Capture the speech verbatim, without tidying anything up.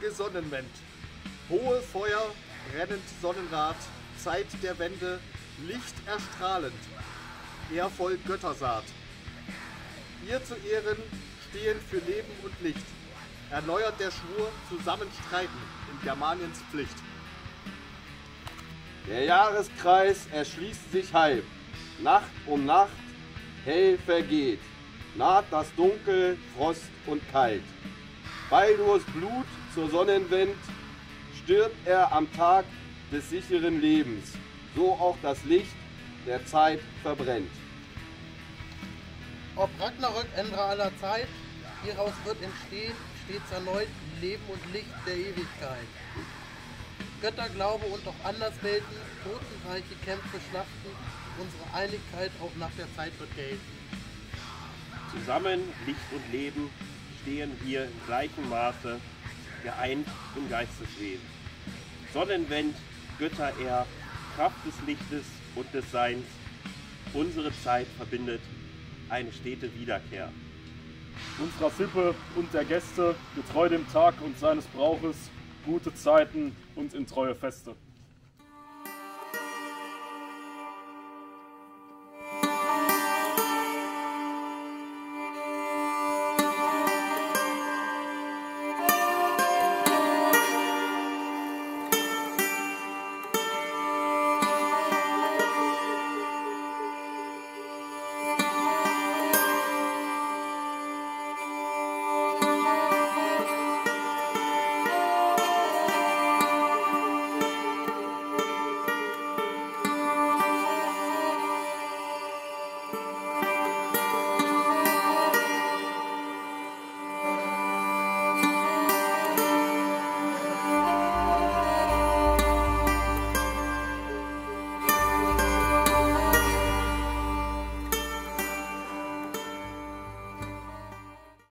Heilige Sonnenwend. Hohe Feuer, brennend Sonnenrad, Zeit der Wende, Licht erstrahlend, ehrvoll Göttersaat. Ihr zu Ehren stehen für Leben und Licht. Erneuert der Schwur, zusammen streiten in Germaniens Pflicht. Der Jahreskreis erschließt sich halb, Nacht um Nacht, hell vergeht, naht das Dunkel, Frost und Kalt. Baldurs Blut zur Sonnenwend, stirbt er am Tag des sicheren Lebens, so auch das Licht der Zeit verbrennt. Ob Ragnarök, Ende aller Zeit, hieraus wird entstehen stets erneut Leben und Licht der Ewigkeit. Götterglaube und auch Anderswelten, totenreiche Kämpfe, Schlachten, unsere Einigkeit auch nach der Zeit wird gelten. Zusammen, Licht und Leben, stehen wir in gleichem Maße, geeint im Geisteswesen. Sonnenwend, Götter er, Kraft des Lichtes und des Seins, unsere Zeit verbindet eine stete Wiederkehr. Unserer Sippe und der Gäste, getreu dem Tag und seines Brauches, gute Zeiten und in treue Feste.